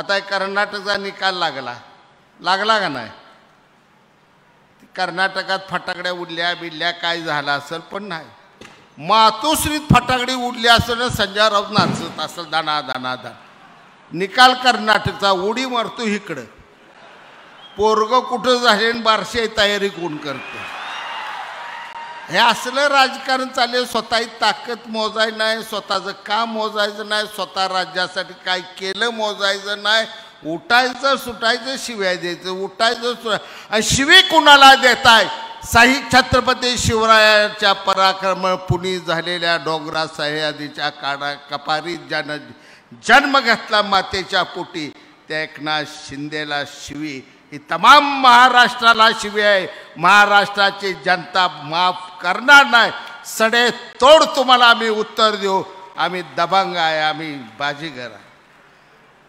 आता कर्नाटकचा निकाल लागला लागला का नाही? कर्नाटकात फटाकड्या उडल्या बिडल्या काय झालं असेल पण नाही. मातोश्रीत फटाकडी उडली असेल, संजय राऊत नाचत असेल दाना दाना दाना. निकाल कर्नाटकचा, उडी मारतो इकडं, पोरग कुठं झाले बारशे तयारी कोण करते? हे असलं राजकारण चालले. स्वतःची ताकद मोजाय नाही, स्वतःचं काम मोजायचं नाही, स्वतः राज्यासाठी काय केलं मोजायचं नाही. उठायचं सुटायचं शिव्या द्यायचं, उठायचं सुटायचं. आणि शिवी कुणाला देताय? साई छत्रपती शिवरायांच्या पराक्रम पुणी झालेल्या डोंगरा सह्यादीच्या काडा कपारीत ज्यानं जन्म घेतला मातेच्या पोटी, त्या एकनाथ शिंदेला शिवी. ही तमाम महाराष्ट्राला शिवी आहे. महाराष्ट्राची जनता माफ करणार नाही. सडे तोड तुम्हाला आम्ही उत्तर देऊ. आम्ही दबंग आहे, आम्ही बाजीगर आहे.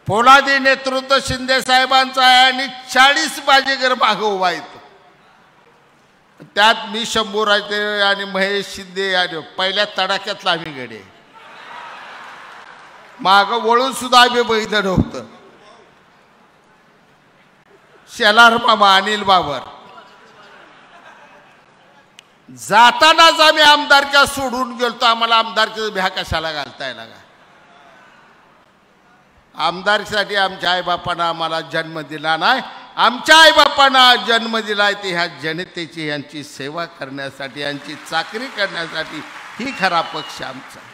पोलादी नेतृत्व शिंदे साहेबांचं आहे आणि 40 बाजीगर मागे उभा आहेत. त्यात मी शंभूराजे आणि महेश शिंदे आणि पहिल्या तडाख्यातला आम्ही गडे. मागं वळून सुद्धा आम्ही बघितलं नव्हतं. शेलार मामा अनिल बाबर जातानाच आम्ही आमदारक्या सोडून गेलो. आम्हाला आमदारकीचा भ्या कशाला घालताय लागा? आमदारकीसाठी आमच्या आईबापानं आम्हाला जन्म दिला नाही. आमच्या आईबापानं जन्म दिला आहे ते ह्या जनतेची, यांची सेवा करण्यासाठी, यांची चाकरी करण्यासाठी. ही खरा पक्ष आमचा.